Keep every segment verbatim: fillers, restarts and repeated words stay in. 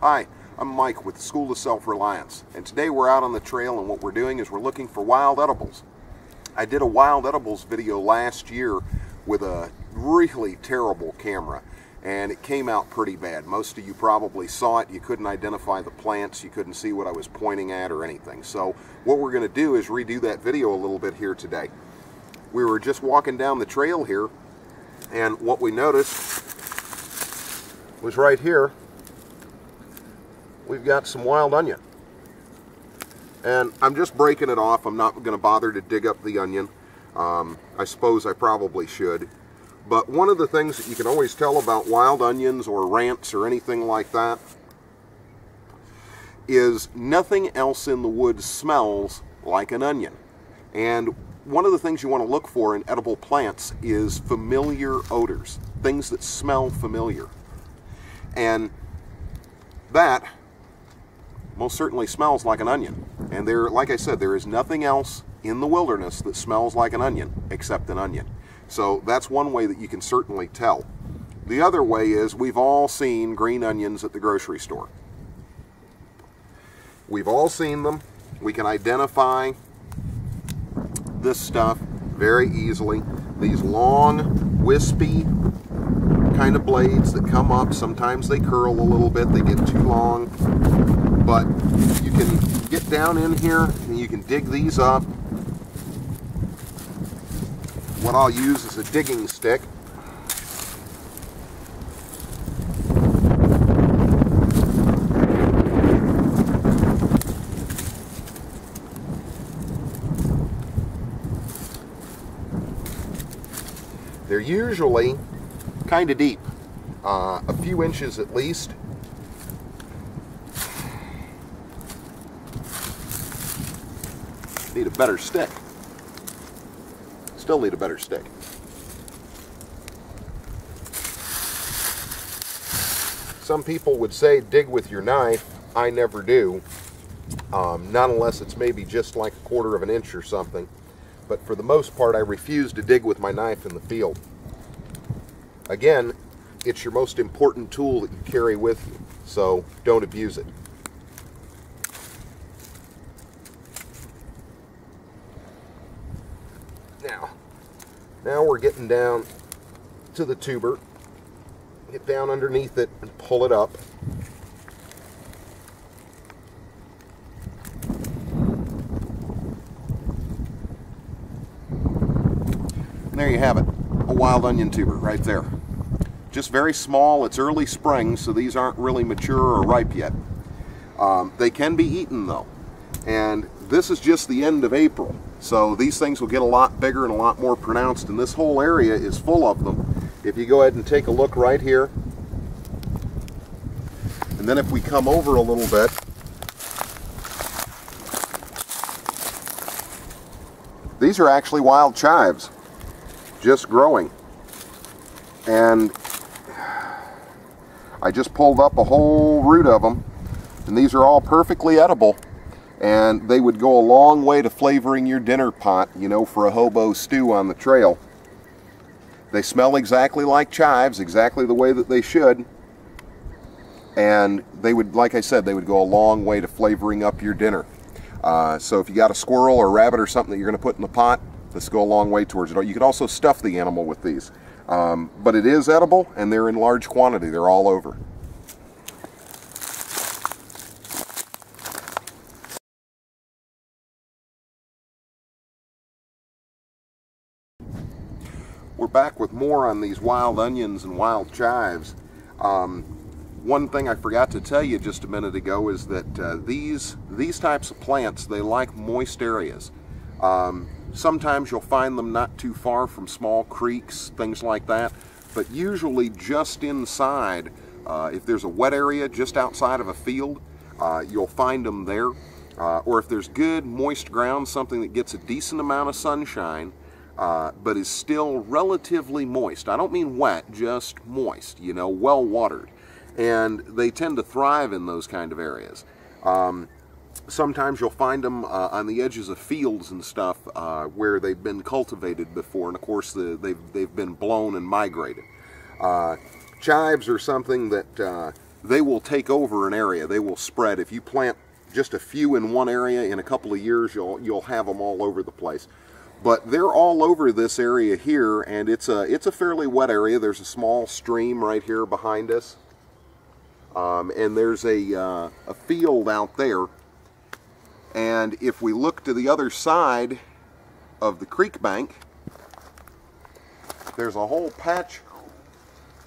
Hi, I'm Mike with the School of Self Reliance, and today we're out on the trail, and what we're doing is we're looking for wild edibles. I did a wild edibles video last year with a really terrible camera, and it came out pretty bad. Most of you probably saw it. You couldn't identify the plants. You couldn't see what I was pointing at or anything. So what we're going to do is redo that video a little bit here today. We were just walking down the trail here, and what we noticed was right here, we've got some wild onion. And I'm just breaking it off. I'm not going to bother to dig up the onion. Um, I suppose I probably should. But one of the things that you can always tell about wild onions or rants or anything like that is nothing else in the woods smells like an onion. And one of the things you want to look for in edible plants is familiar odors, things that smell familiar. And that most certainly smells like an onion. And there, like I said, there is nothing else in the wilderness that smells like an onion except an onion. So that's one way that you can certainly tell. The other way is we've all seen green onions at the grocery store. We've all seen them. We can identify this stuff very easily. These long, wispy kind of blades that come up. Sometimes they curl a little bit. They get too long. But you can get down in here and you can dig these up. What I'll use is a digging stick. They're usually kind of deep, uh, a few inches at least. Need a better stick. Still need a better stick. Some people would say dig with your knife. I never do, um, not unless it's maybe just like a quarter of an inch or something. But for the most part, I refuse to dig with my knife in the field. Again, it's your most important tool that you carry with you, so don't abuse it. Now, now we're getting down to the tuber. Get down underneath it and pull it up. And there you have it, a wild onion tuber right there. Just very small. It's early spring, so these aren't really mature or ripe yet. Um, they can be eaten though. And this is just the end of April, so these things will get a lot bigger and a lot more pronounced, and this whole area is full of them. If you go ahead and take a look right here, and then if we come over a little bit, these are actually wild chives, just growing. And I just pulled up a whole root of them, and these are all perfectly edible. And they would go a long way to flavoring your dinner pot, you know, for a hobo stew on the trail. They smell exactly like chives, exactly the way that they should. And they would, like I said, they would go a long way to flavoring up your dinner. Uh, so if you got a squirrel or a rabbit or something that you're going to put in the pot, this will go a long way towards it. You could also stuff the animal with these. Um, but it is edible, and they're in large quantity. They're all over. We're back with more on these wild onions and wild chives. Um, one thing I forgot to tell you just a minute ago is that uh, these these types of plants, they like moist areas. Um, sometimes you'll find them not too far from small creeks, things like that, but usually just inside. Uh, if there's a wet area just outside of a field, uh, you'll find them there. Uh, or if there's good moist ground, something that gets a decent amount of sunshine, Uh, but is still relatively moist. I don't mean wet, just moist, you know, well watered. And they tend to thrive in those kind of areas. Um, sometimes you'll find them uh, on the edges of fields and stuff uh, where they've been cultivated before, and of course the, they've, they've been blown and migrated. Uh, chives are something that uh, they will take over an area. They will spread. If you plant just a few in one area, in a couple of years you'll you'll have them all over the place. But they're all over this area here, and it's a it's a fairly wet area. There's a small stream right here behind us, um, and there's a uh, a field out there. And if we look to the other side of the creek bank, there's a whole patch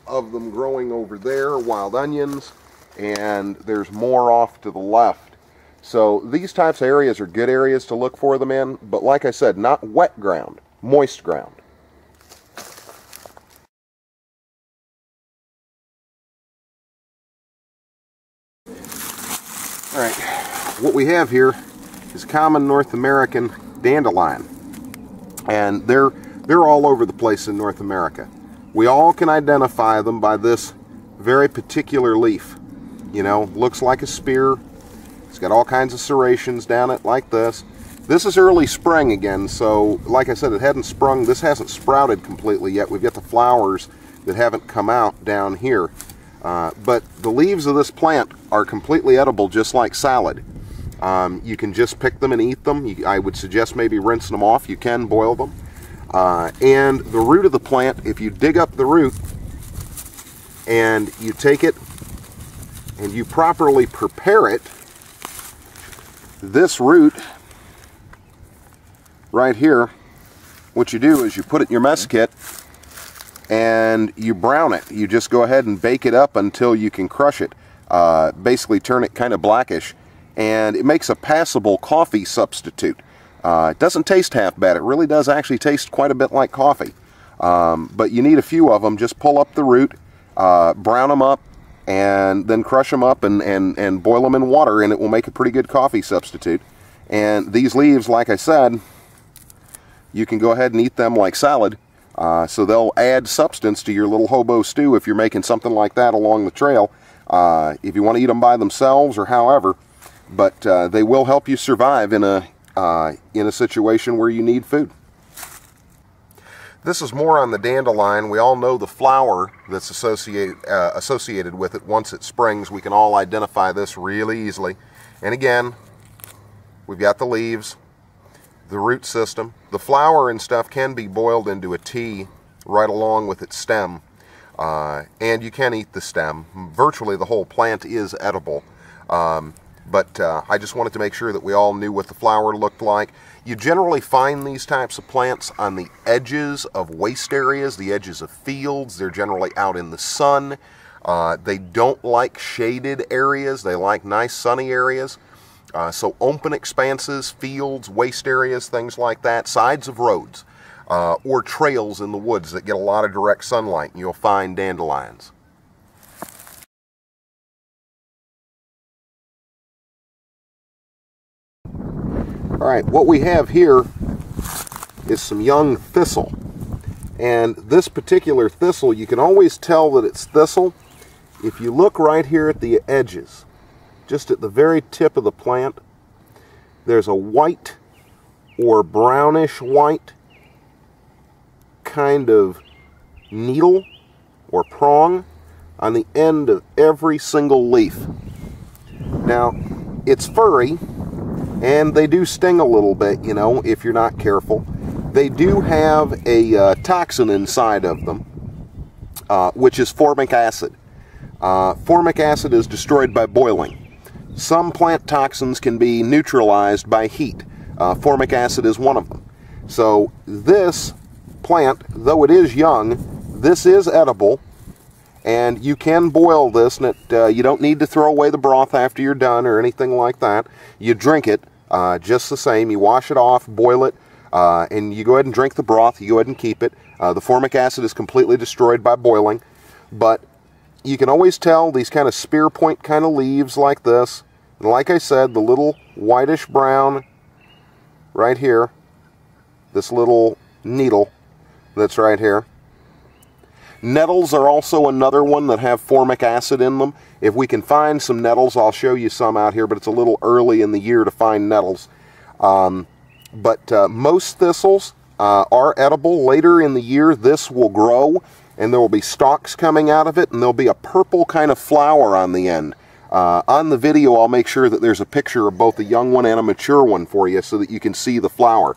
of them growing over there, wild onions, and there's more off to the left. So these types of areas are good areas to look for them in, but like I said, not wet ground, moist ground. All right, what we have here is common North American dandelion, and they're, they're all over the place in North America. We all can identify them by this very particular leaf. You know, looks like a spear. It's got all kinds of serrations down it like this. This is early spring again, so like I said, it hadn't sprung. This hasn't sprouted completely yet. We've got the flowers that haven't come out down here. Uh, but the leaves of this plant are completely edible, just like salad. Um, you can just pick them and eat them. You, I would suggest maybe rinsing them off. You can boil them. Uh, and the root of the plant, if you dig up the root and you take it and you properly prepare it, this root right here, what you do is you put it in your mess kit and you brown it. You just go ahead and bake it up until you can crush it. Uh, basically turn it kind of blackish, and it makes a passable coffee substitute. Uh, it doesn't taste half bad. It really does actually taste quite a bit like coffee. Um, but you need a few of them. Just pull up the root, uh, brown them up, and then crush them up and, and, and boil them in water, and it will make a pretty good coffee substitute. And these leaves, like I said, you can go ahead and eat them like salad, uh, so they'll add substance to your little hobo stew if you're making something like that along the trail, uh, if you want to eat them by themselves or however. But uh, they will help you survive in a, uh, in a situation where you need food. This is more on the dandelion. We all know the flower that's associate, uh, associated with it. Once it springs, we can all identify this really easily. And again, we've got the leaves, the root system. The flower and stuff can be boiled into a tea right along with its stem. Uh, and you can eat the stem. Virtually the whole plant is edible. Um, but uh, I just wanted to make sure that we all knew what the flower looked like. You generally find these types of plants on the edges of waste areas, the edges of fields. They're generally out in the sun. Uh, they don't like shaded areas. They like nice sunny areas. Uh, so open expanses, fields, waste areas, things like that, sides of roads, uh, or trails in the woods that get a lot of direct sunlight, and you'll find dandelions. All right, what we have here is some young thistle. And this particular thistle, you can always tell that it's thistle if you look right here at the edges. Just at the very tip of the plant, there's a white or brownish white kind of needle or prong on the end of every single leaf. Now, it's furry, and they do sting a little bit, you know, if you're not careful. They do have a uh, toxin inside of them, uh, which is formic acid. Uh, formic acid is destroyed by boiling. Some plant toxins can be neutralized by heat. Uh, formic acid is one of them. So this plant, though it is young, this is edible, and you can boil this, and it, uh, you don't need to throw away the broth after you're done or anything like that. You drink it uh, just the same. You wash it off, boil it, uh, and you go ahead and drink the broth. You go ahead and keep it. Uh, the formic acid is completely destroyed by boiling, but you can always tell these kind of spear point kind of leaves like this. And like I said, the little whitish brown right here, this little needle that's right here. Nettles are also another one that have formic acid in them. If we can find some nettles, I'll show you some out here, but it's a little early in the year to find nettles. Um, but uh, most thistles uh, are edible. Later in the year, this will grow, and there will be stalks coming out of it, and there'll be a purple kind of flower on the end. Uh, on the video, I'll make sure that there's a picture of both a young one and a mature one for you so that you can see the flower.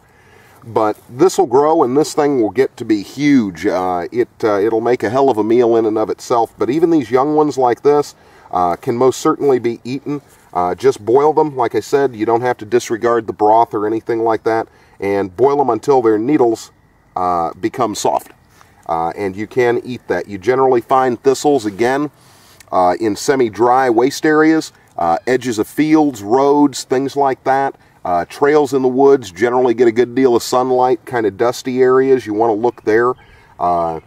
But this will grow, and this thing will get to be huge. Uh, it, uh, it'll make a hell of a meal in and of itself, but even these young ones like this uh, can most certainly be eaten. Uh, just boil them, like I said. You don't have to disregard the broth or anything like that, and boil them until their needles uh, become soft. Uh, and you can eat that. You generally find thistles, again, uh, in semi-dry waste areas, uh, edges of fields, roads, things like that. Uh, trails in the woods generally get a good deal of sunlight, kind of dusty areas. You want to look there. Uh,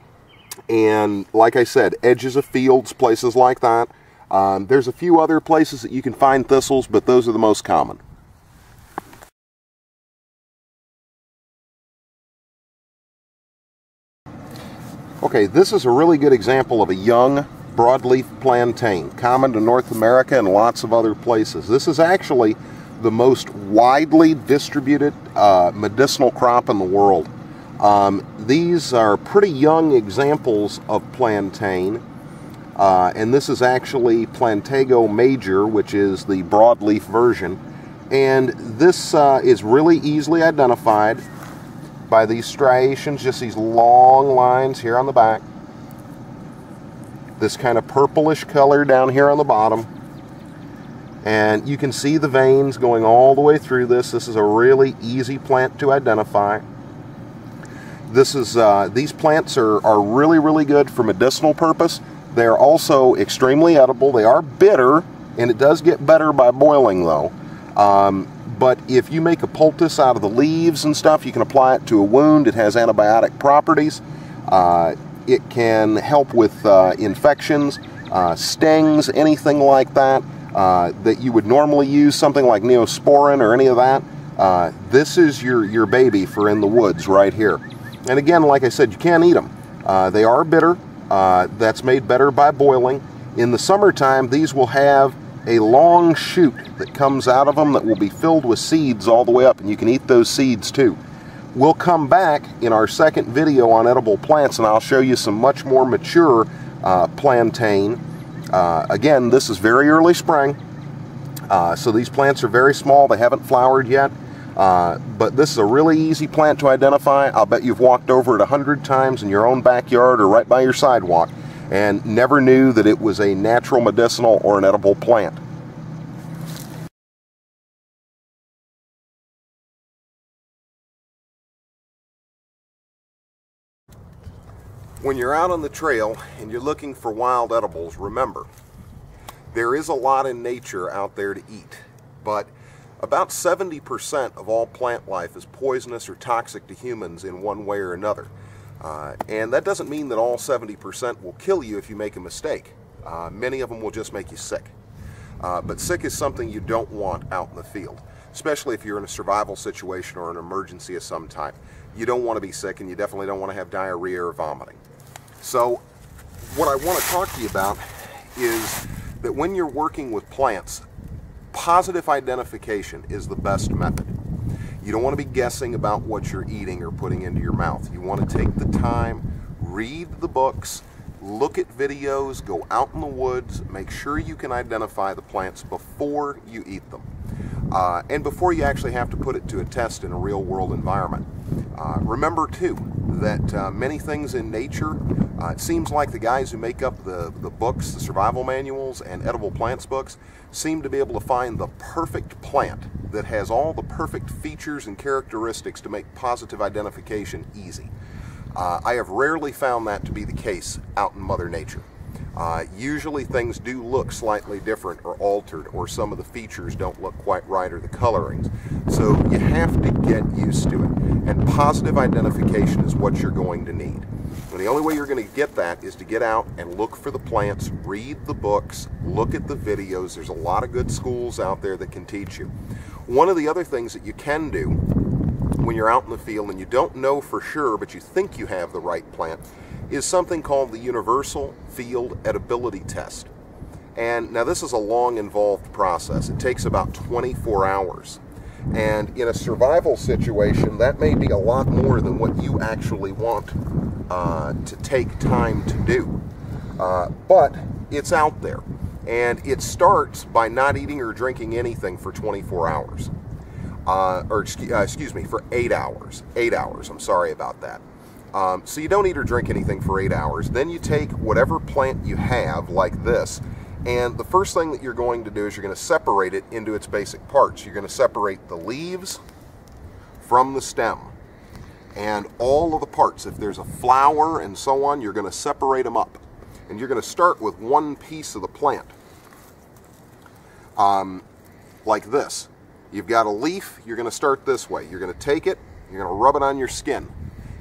and like I said, edges of fields, places like that. Um, there's a few other places that you can find thistles, but those are the most common. Okay, this is a really good example of a young broadleaf plantain, common to North America and lots of other places. This is actually the most widely distributed uh, medicinal crop in the world. Um, these are pretty young examples of plantain, uh, and this is actually Plantago major, which is the broadleaf version. And this uh, is really easily identified by these striations, just these long lines here on the back, this kind of purplish color down here on the bottom, and you can see the veins going all the way through this. This is a really easy plant to identify. This is uh, these plants are, are really, really good for medicinal purpose. They're also extremely edible. They are bitter, and it does get better by boiling though. Um, But if you make a poultice out of the leaves and stuff, you can apply it to a wound. It has antibiotic properties. Uh, it can help with uh, infections, uh, stings, anything like that, uh, that you would normally use, something like Neosporin or any of that. Uh, this is your, your baby for in the woods right here. And again, like I said, you can eat them. Uh, they are bitter. Uh, that's made better by boiling. In the summertime, these will have a long shoot that comes out of them that will be filled with seeds all the way up, and you can eat those seeds too. We'll come back in our second video on edible plants, and I'll show you some much more mature uh, plantain. Uh, again, this is very early spring, uh, so these plants are very small. They haven't flowered yet, uh, but this is a really easy plant to identify. I'll bet you've walked over it a hundred times in your own backyard or right by your sidewalk and never knew that it was a natural medicinal or an edible plant. When you're out on the trail and you're looking for wild edibles, remember, there is a lot in nature out there to eat, but about seventy percent of all plant life is poisonous or toxic to humans in one way or another. Uh, and that doesn't mean that all seventy percent will kill you if you make a mistake. Uh, many of them will just make you sick. Uh, but sick is something you don't want out in the field, especially if you're in a survival situation or an emergency of some type. You don't want to be sick, and you definitely don't want to have diarrhea or vomiting. So what I want to talk to you about is that when you're working with plants, positive identification is the best method. You don't want to be guessing about what you're eating or putting into your mouth. You want to take the time, read the books, look at videos, go out in the woods, make sure you can identify the plants before you eat them. Uh, and before you actually have to put it to a test in a real world environment. Uh, remember too, that uh, many things in nature, uh, it seems like the guys who make up the, the books, the survival manuals and edible plants books, seem to be able to find the perfect plant that has all the perfect features and characteristics to make positive identification easy. Uh, I have rarely found that to be the case out in Mother Nature. Uh, usually things do look slightly different or altered, or some of the features don't look quite right, or the colorings. So you have to get used to it. And positive identification is what you're going to need. And the only way you're going to get that is to get out and look for the plants, read the books, look at the videos. There's a lot of good schools out there that can teach you. One of the other things that you can do when you're out in the field and you don't know for sure, but you think you have the right plant, is something called the Universal Field Edibility Test. And now this is a long, involved process. It takes about twenty-four hours. And in a survival situation, that may be a lot more than what you actually want uh, to take time to do. Uh, but it's out there. And it starts by not eating or drinking anything for twenty-four hours. Uh, or excuse, uh, excuse me, for eight hours. Eight hours, I'm sorry about that. Um, so you don't eat or drink anything for eight hours. Then you take whatever plant you have, like this, and the first thing that you're going to do is you're going to separate it into its basic parts. You're going to separate the leaves from the stem and all of the parts. If there's a flower and so on, you're going to separate them up. And you're going to start with one piece of the plant, um, like this. You've got a leaf, you're going to start this way. You're going to take it, you're going to rub it on your skin.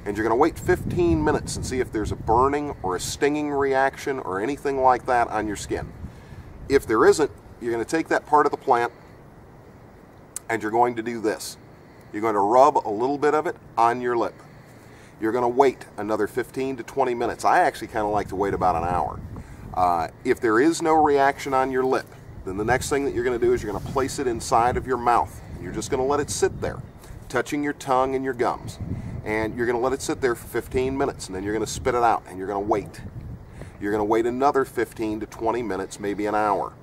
And you're going to wait fifteen minutes and see if there's a burning or a stinging reaction or anything like that on your skin. If there isn't, you're going to take that part of the plant and you're going to do this. You're going to rub a little bit of it on your lip. You're going to wait another fifteen to twenty minutes. I actually kind of like to wait about an hour. Uh, if there is no reaction on your lip, then the next thing that you're going to do is you're going to place it inside of your mouth. You're just going to let it sit there, touching your tongue and your gums. And you're going to let it sit there for fifteen minutes, and then you're going to spit it out, and you're going to wait. You're going to wait another fifteen to twenty minutes, maybe an hour.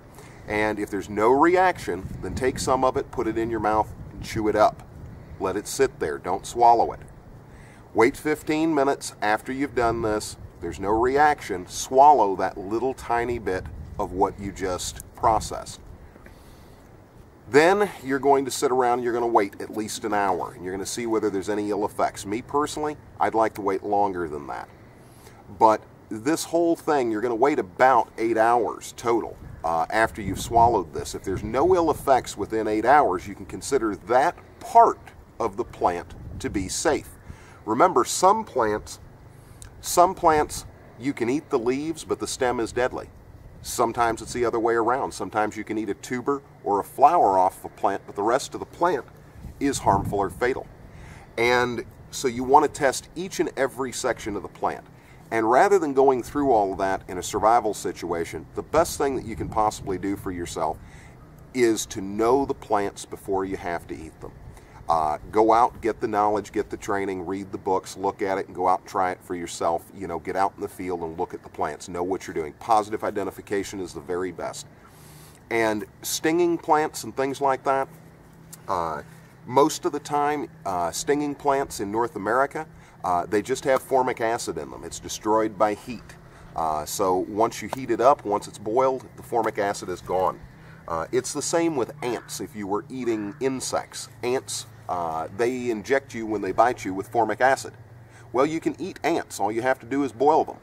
And if there's no reaction, then take some of it, put it in your mouth, and chew it up. Let it sit there. Don't swallow it. Wait fifteen minutes after you've done this. There's no reaction. Swallow that little tiny bit of what you just processed. Then you're going to sit around and you're going to wait at least an hour, and you're going to see whether there's any ill effects. Me personally, I'd like to wait longer than that. But this whole thing, you're going to wait about eight hours total uh, after you've swallowed this. If there's no ill effects within eight hours, you can consider that part of the plant to be safe. Remember, some plants, some plants you can eat the leaves, but the stem is deadly. Sometimes it's the other way around. Sometimes you can eat a tuber or a flower off a plant, but the rest of the plant is harmful or fatal. And so you want to test each and every section of the plant. And rather than going through all of that in a survival situation, the best thing that you can possibly do for yourself is to know the plants before you have to eat them. Uh, go out, get the knowledge, get the training, read the books, look at it, and go out and try it for yourself. You know, get out in the field and look at the plants. Know what you're doing. Positive identification is the very best. And stinging plants and things like that, uh, most of the time, uh, stinging plants in North America, uh, they just have formic acid in them. It's destroyed by heat. Uh, so once you heat it up, once it's boiled, the formic acid is gone. Uh, it's the same with ants if you were eating insects. Ants, Uh, they inject you when they bite you with formic acid. Well, you can eat ants. All you have to do is boil them.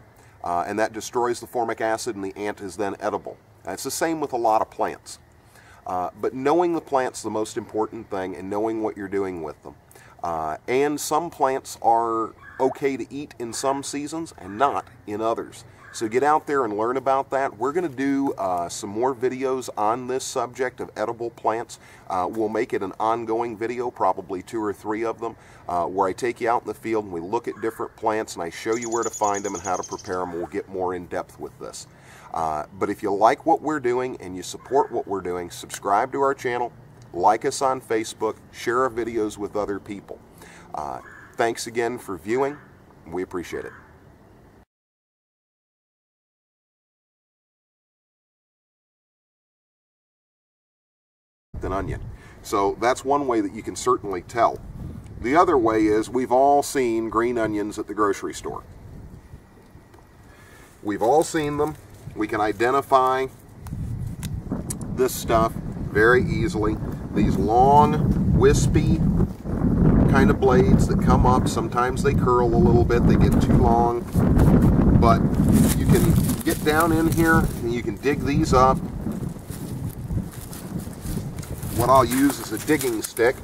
Uh, and that destroys the formic acid, and the ant is then edible. And it's the same with a lot of plants. Uh, but knowing the plant's the most important thing, and knowing what you're doing with them. Uh, and some plants are okay to eat in some seasons and not in others. So get out there and learn about that. We're going to do uh, some more videos on this subject of edible plants. Uh, we'll make it an ongoing video, probably two or three of them, uh, where I take you out in the field and we look at different plants and I show you where to find them and how to prepare them. We'll get more in depth with this. Uh, but if you like what we're doing and you support what we're doing, subscribe to our channel, like us on Facebook, share our videos with other people. Uh, thanks again for viewing. We appreciate it. An onion. So that's one way that you can certainly tell. The other way is we've all seen green onions at the grocery store. We've all seen them. We can identify this stuff very easily. These long, wispy kind of blades that come up. Sometimes they curl a little bit. They get too long. But you can get down in here and you can dig these up. What I'll use is a digging stick.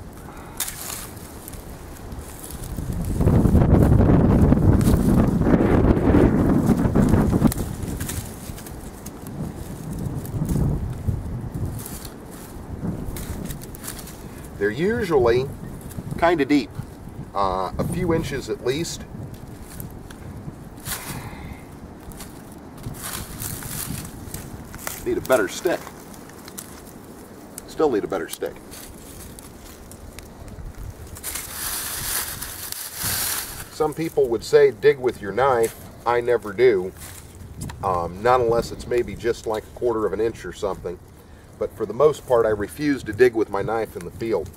They're usually kind of deep, uh, a few inches at least. Need a better stick. Still need a better stick. some people would say dig with your knife. I never do, um, not unless it's maybe just like a quarter of an inch or something. But for the most part, I refuse to dig with my knife in the field.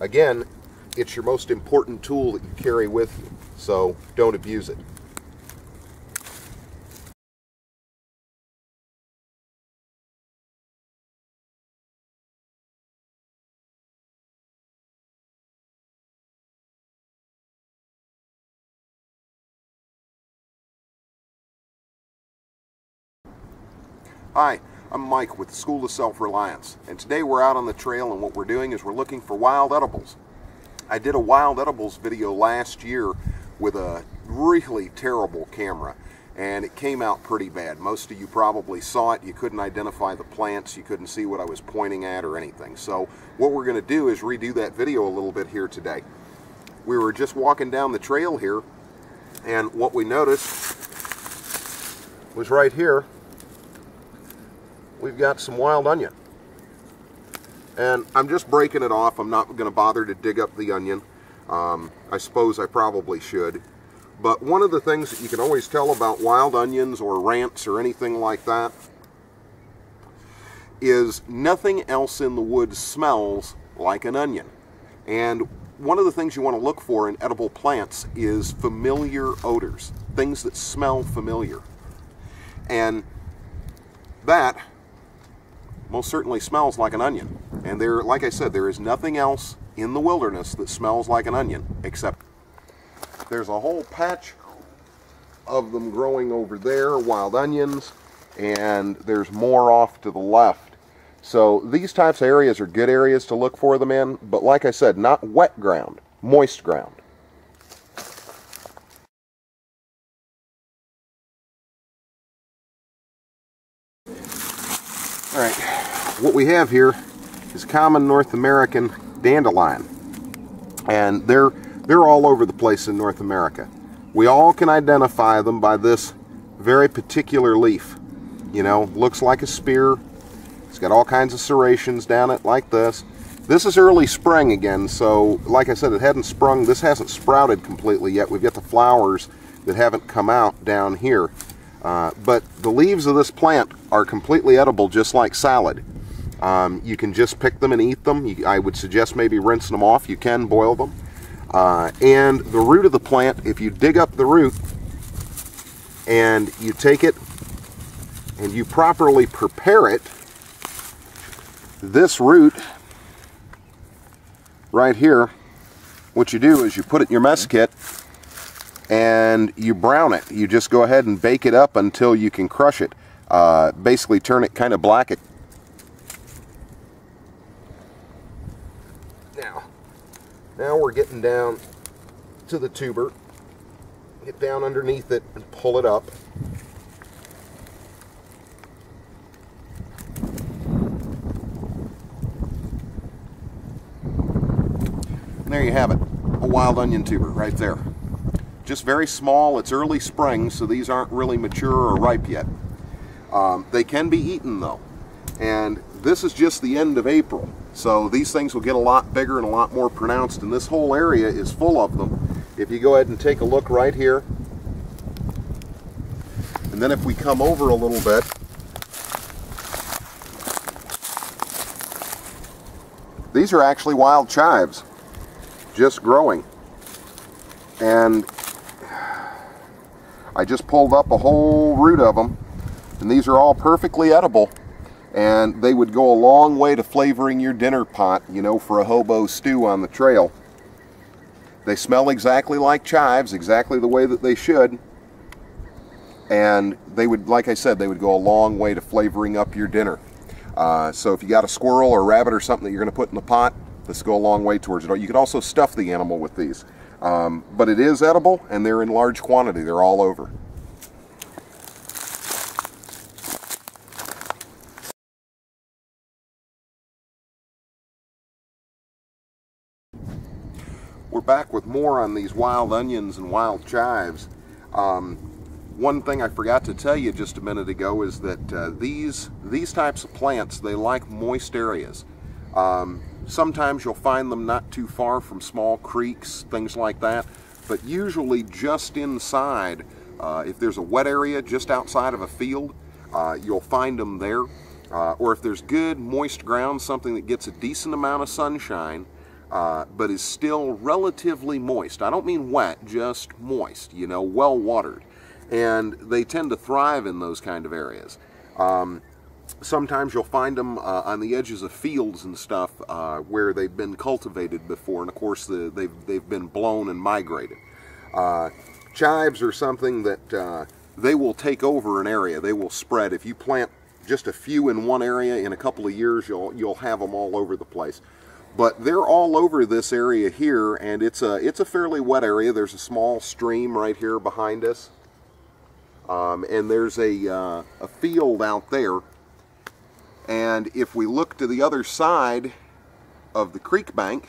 Again, it's your most important tool that you carry with you, so don't abuse it. Hi, I'm Mike with the School of Self Reliance, and today we're out on the trail, and what we're doing is we're looking for wild edibles. I did a wild edibles video last year with a really terrible camera, and it came out pretty bad. Most of you probably saw it. You couldn't identify the plants, you couldn't see what I was pointing at or anything. So what we're going to do is redo that video a little bit here today. We were just walking down the trail here, and what we noticed was right here. We've got some wild onion, and I'm just breaking it off. I'm not going to bother to dig up the onion. Um, I suppose I probably should, but one of the things that you can always tell about wild onions or rants or anything like that is nothing else in the woods smells like an onion. And one of the things you want to look for in edible plants is familiar odors, things that smell familiar, and that most certainly smells like an onion. And there, like I said, there is nothing else in the wilderness that smells like an onion, except there's a whole patch of them growing over there, wild onions, and there's more off to the left. So these types of areas are good areas to look for them in, but like I said, not wet ground, moist ground. All right, what we have here is common North American dandelion, and they're they're all over the place in North America. We all can identify them by this very particular leaf. You know, looks like a spear. It's got all kinds of serrations down it like this. This is early spring again, so like I said, it hadn't sprung. This hasn't sprouted completely yet. We've got the flowers that haven't come out down here. Uh, but the leaves of this plant are completely edible, just like salad. Um, you can just pick them and eat them. You, I would suggest maybe rinsing them off. You can boil them. Uh, and the root of the plant, if you dig up the root and you take it and you properly prepare it, this root right here, what you do is you put it in your mess kit and you brown it. You just go ahead and bake it up until you can crush it. Uh, basically turn it kind of black. Now, now we're getting down to the tuber. Get down underneath it and pull it up. And there you have it, a wild onion tuber right there. Just very small. It's early spring, so these aren't really mature or ripe yet. Um, they can be eaten though, and this is just the end of April, so these things will get a lot bigger and a lot more pronounced, and this whole area is full of them. If you go ahead and take a look right here, and then if we come over a little bit, these are actually wild chives just growing, and I just pulled up a whole root of them, and these are all perfectly edible, and they would go a long way to flavoring your dinner pot, you know, for a hobo stew on the trail. They smell exactly like chives, exactly the way that they should, and they would, like I said, they would go a long way to flavoring up your dinner. Uh, so if you got a squirrel or a rabbit or something that you're going to put in the pot, this will go a long way towards it. You could also stuff the animal with these. Um, but it is edible, and they're in large quantity. They're all over. We're back with more on these wild onions and wild chives. Um, one thing I forgot to tell you just a minute ago is that uh, these, these types of plants, they like moist areas. Um, Sometimes you'll find them not too far from small creeks, things like that, but usually just inside, uh, if there's a wet area just outside of a field, uh, you'll find them there. Uh, or if there's good moist ground, something that gets a decent amount of sunshine, uh, but is still relatively moist. I don't mean wet, just moist, you know, well watered. And they tend to thrive in those kind of areas. Um, sometimes you'll find them uh, on the edges of fields and stuff uh, where they've been cultivated before, and of course the, they've, they've been blown and migrated. Uh, chives are something that uh, they will take over an area. They will spread. If you plant just a few in one area, in a couple of years you'll, you'll have them all over the place. But they're all over this area here, and it's a, it's a fairly wet area. There's a small stream right here behind us. Um, and there's a, uh, a field out there, and if we look to the other side of the creek bank,